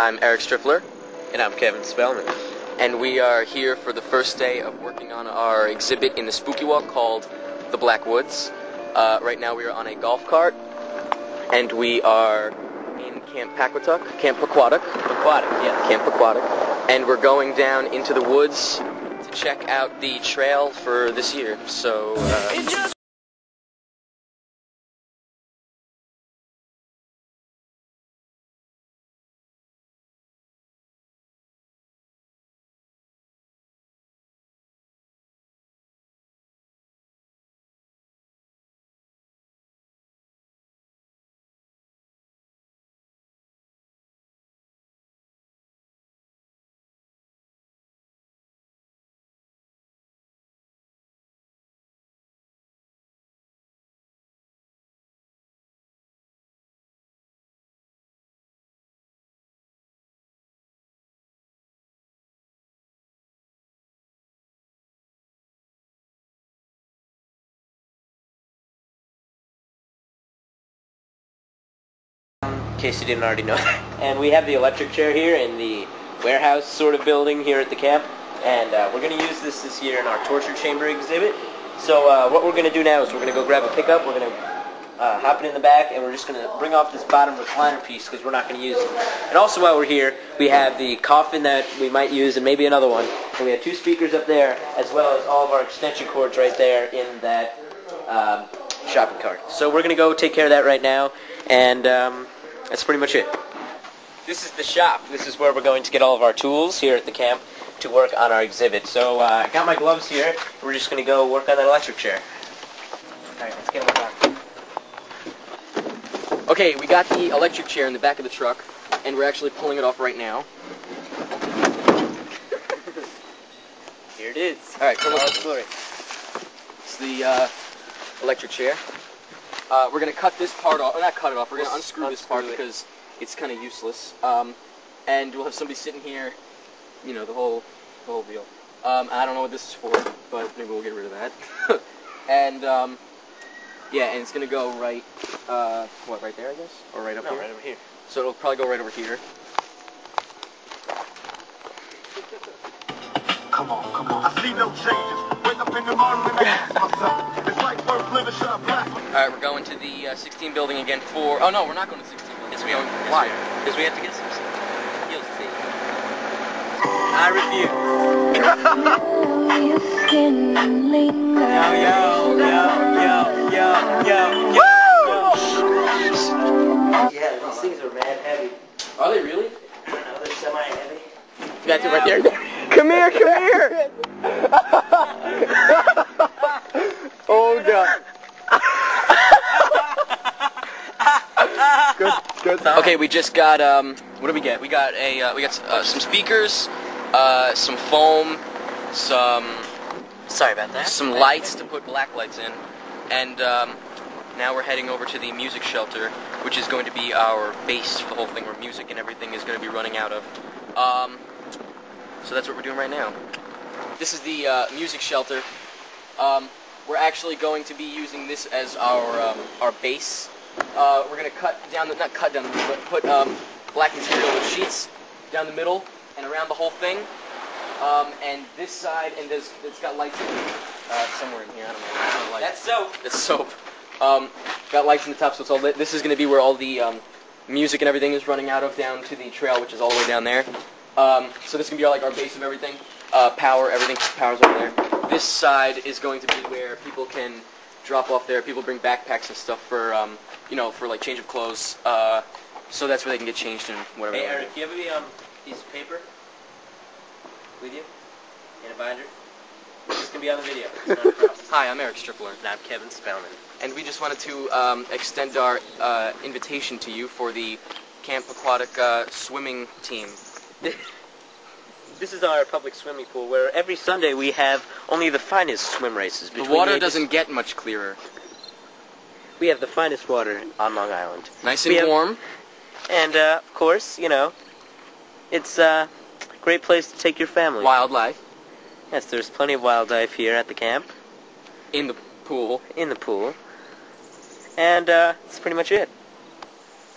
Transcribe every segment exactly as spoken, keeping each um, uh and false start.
I'm Eric Striffler. And I'm Kevin Spellman. And we are here for the first day of working on our exhibit in the Spooky Walk called the Black Woods. Uh, right now we are on a golf cart, and we are in Camp Pa-Qua-Tuck, Camp Pa-Qua-Tuck, Pa-Qua-Tuck, yeah, Camp Pa-Qua-Tuck, and we're going down into the woods to check out the trail for this year. So. Uh In case you didn't already know. And we have the electric chair here in the warehouse sort of building here at the camp, and uh, we're going to use this this year in our torture chamber exhibit. So uh, what we're going to do now is we're going to go grab a pickup, we're going to uh, hop it in the back, and we're just going to bring off this bottom recliner piece because we're not going to use it. And also while we're here, we have the coffin that we might use and maybe another one. And we have two speakers up there as well as all of our extension cords right there in that um, shopping cart. So we're going to go take care of that right now, and um, that's pretty much it. This is the shop. This is where we're going to get all of our tools here at the camp to work on our exhibit. So uh, I got my gloves here. We're just going to go work on that electric chair. All right, let's get it on. Okay, we got the electric chair in the back of the truck, and we're actually pulling it off right now. Here it is. All right, come on, let's glory. It's the uh, electric chair. Uh, we're going to cut this part off, or not cut it off, we're going to unscrew, unscrew this part it. because it's kind of useless. Um, and we'll have somebody sitting here, you know, the whole the whole deal. Um, I don't know what this is for, but maybe we'll get rid of that. and, um, yeah, and it's going to go right, uh, what, right there, I guess? Or right up no, here? right over here. So it'll probably go right over here. Come on, come on. I see no changes. Wake up in the morning and ask myself. Alright, we're going to the uh, sixteen building again for... Oh no, we're not going to the sixteen building. Yes, we own... Why? Because we have to get some stuff. You'll see. I refuse. Yo, yo, yo, yo, yo, yo. Woo! Yeah, these things are mad heavy. Are they really? No, they're semi-heavy. That's it right there. Come here, come here! Oh, God. Good, good. Okay, we just got um. What did we get? We got a uh, we got uh, some speakers, uh, some foam, some. Sorry about that. Some lights to put black lights in, and um, now we're heading over to the music shelter, which is going to be our base for the whole thing, where music and everything is going to be running out of. Um, so that's what we're doing right now. This is the uh, music shelter. Um, we're actually going to be using this as our um, our base. Uh, we're going to cut down, the, not cut down the middle, but put um, black material with sheets down the middle and around the whole thing. Um, and this side, and there's, it's got lights in it. Uh, somewhere in here, I don't know. Light. That's soap! That's soap. Um, got lights in the top, so it's all lit. This is going to be where all the um, music and everything is running out of, down to the trail, which is all the way down there. Um, so this can be our, like, our base of everything. Uh, power, everything, power's over there. This side is going to be where people can drop off there. People bring backpacks and stuff for, um, you know, for like change of clothes. Uh, so that's where they can get changed and whatever. Hey Eric, do you have any um, piece of paper with you in a binder? This can be on the video. It's not a problem. Hi, I'm Eric Striffler. And I'm Kevin Spellman. And we just wanted to um, extend our uh, invitation to you for the Camp Pa-Qua-Tuck uh, swimming team. This is our public swimming pool, where every Sunday we have only the finest swim races. The water doesn't get much clearer. We have the finest water on Long Island. Nice and warm. And, uh, of course, you know, it's uh, a great place to take your family. Wildlife. Yes, there's plenty of wildlife here at the camp. In the pool. In the pool. And uh, that's pretty much it.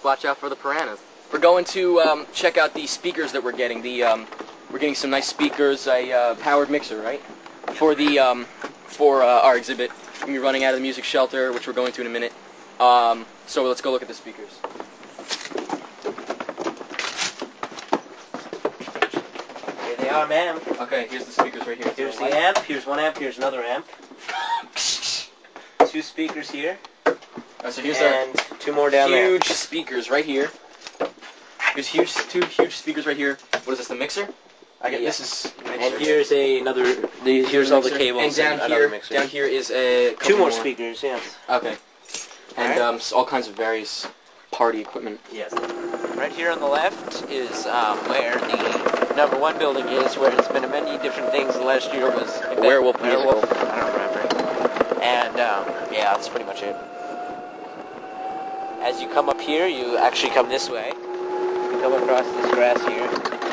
Watch out for the piranhas. We're going to um, check out the speakers that we're getting. The um, we're getting some nice speakers, a uh, powered mixer, right? For the um, for uh, our exhibit. We're gonna be running out of the music shelter, which we're going to in a minute. Um, so let's go look at the speakers. Here they are, ma'am. Okay, here's the speakers right here. Here's the amp. Here's one amp. Here's another amp. Two speakers here. Right, so here's and our two more down huge there. Huge speakers right here. There's huge, two huge speakers right here. What is this, the mixer? I get, yeah. This is mixer. And here's a, another, the, here's all the cables. And down here, down here is a couple two more, more speakers, yes. Okay. And all, right. um, all kinds of various party equipment. Yes. Right here on the left is um, where the number one building is, where it's been many different things. The last year was a werewolf musical. Werewolf. I don't remember. And um, yeah, that's pretty much it. As you come up here, you actually come this way. Come across this grass here.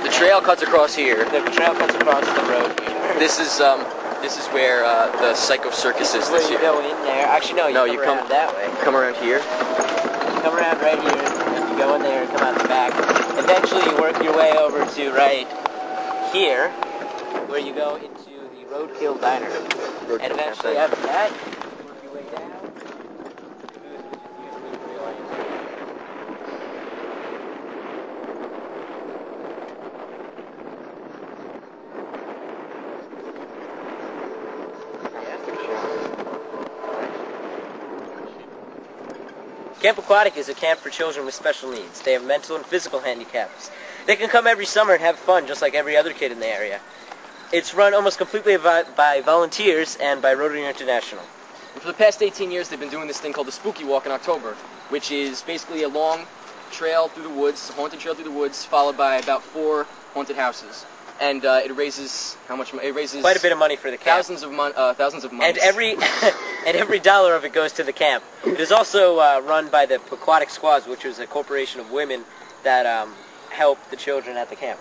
The trail cuts across here. The trail cuts across the road here. This is um, this is where uh, the Psycho Circus is this year. You go in there. Actually, no, you no, come, you come around that way. Come around here. You come around right here. You go in there and come out the back. Eventually, you work your way over to right here, where you go into the Roadkill Diner. Roadkill and eventually, Camp after that, you work your way down. Camp Pa-Qua-Tuck is a camp for children with special needs. They have mental and physical handicaps. They can come every summer and have fun, just like every other kid in the area. It's run almost completely by volunteers and by Rotary International. And for the past eighteen years, they've been doing this thing called the Spooky Walk in October, which is basically a long trail through the woods, a haunted trail through the woods, followed by about four haunted houses. And uh, it raises how much? It raises quite a bit of money for the camp. Thousands of mon uh, thousands of months. And every and every dollar of it goes to the camp. It is also uh, run by the Pa-Qua-Tuck Squads, which is a corporation of women that um, help the children at the camp.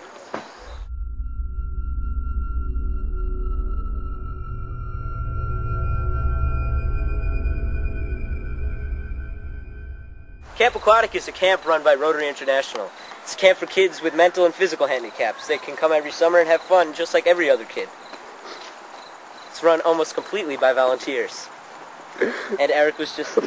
Camp Pa-Qua-Tuck is a camp run by Rotary International. It's a camp for kids with mental and physical handicaps. They can come every summer and have fun, just like every other kid. It's run almost completely by volunteers. And Eric was just...